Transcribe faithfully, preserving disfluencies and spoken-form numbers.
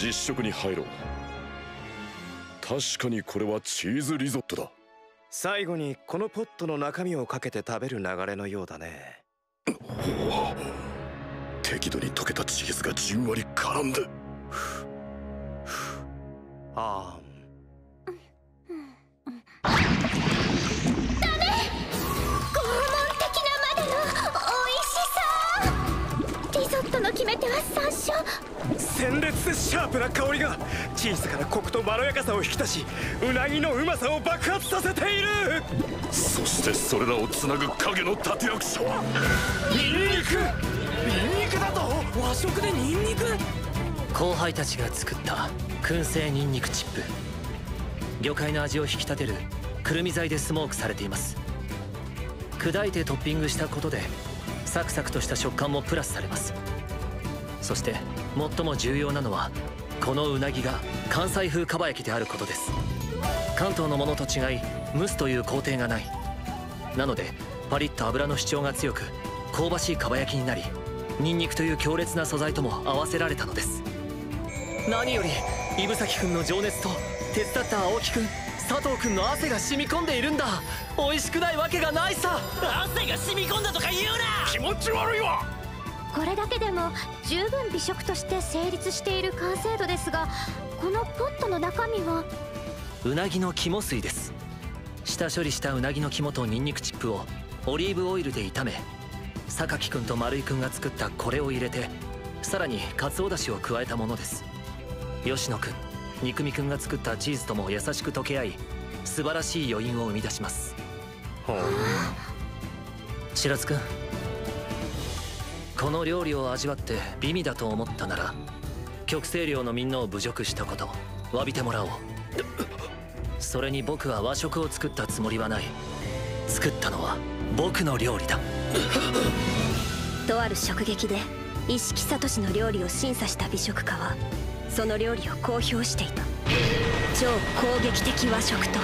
実食に入ろう。確かにこれはチーズリゾットだ。最後にこのポットの中身をかけて食べる流れのようだね。適度に溶けたチーズがじんわり絡んであーんダメ、拷問的なまでの美味しさ。リゾットの決め手は山椒。鮮烈でシャープな香りが小さなコクとまろやかさを引き出し、うなぎのうまさを爆発させている。そしてそれらをつなぐ影の立役者はニンニク。ニンニクだと？和食でニンニク？後輩たちが作った燻製ニンニクチップ。魚介の味を引き立てるくるみ材でスモークされています。砕いてトッピングしたことでサクサクとした食感もプラスされます。そして最も重要なのはこのうなぎが関西風蒲焼きであることです。関東のものと違い蒸すという工程がない。なのでパリッと油の主張が強く香ばしい蒲焼きになり、ニンニクという強烈な素材とも合わせられたのです。何より指先くんの情熱と手伝った青木くん、佐藤くんの汗が染み込んでいるんだ。美味しくないわけがないさ。汗が染み込んだとか言うな。気持ち悪いわ。これだけでも十分美食として成立している完成度ですが、このポットの中身はうなぎの肝水です。下処理したうなぎの肝とニンニクチップをオリーブオイルで炒め、榊君と丸井君が作ったこれを入れて、さらにカツオだしを加えたものです。吉野君、肉美君が作ったチーズとも優しく溶け合い、素晴らしい余韻を生み出します。白津君、この料理を味わって美味だと思ったなら、極西寮のみんなを侮辱したこと詫びてもらおう。それに僕は和食を作ったつもりはない。作ったのは僕の料理だ。とある食撃で一色聡の料理を審査した美食家はその料理を公表していた。超攻撃的和食と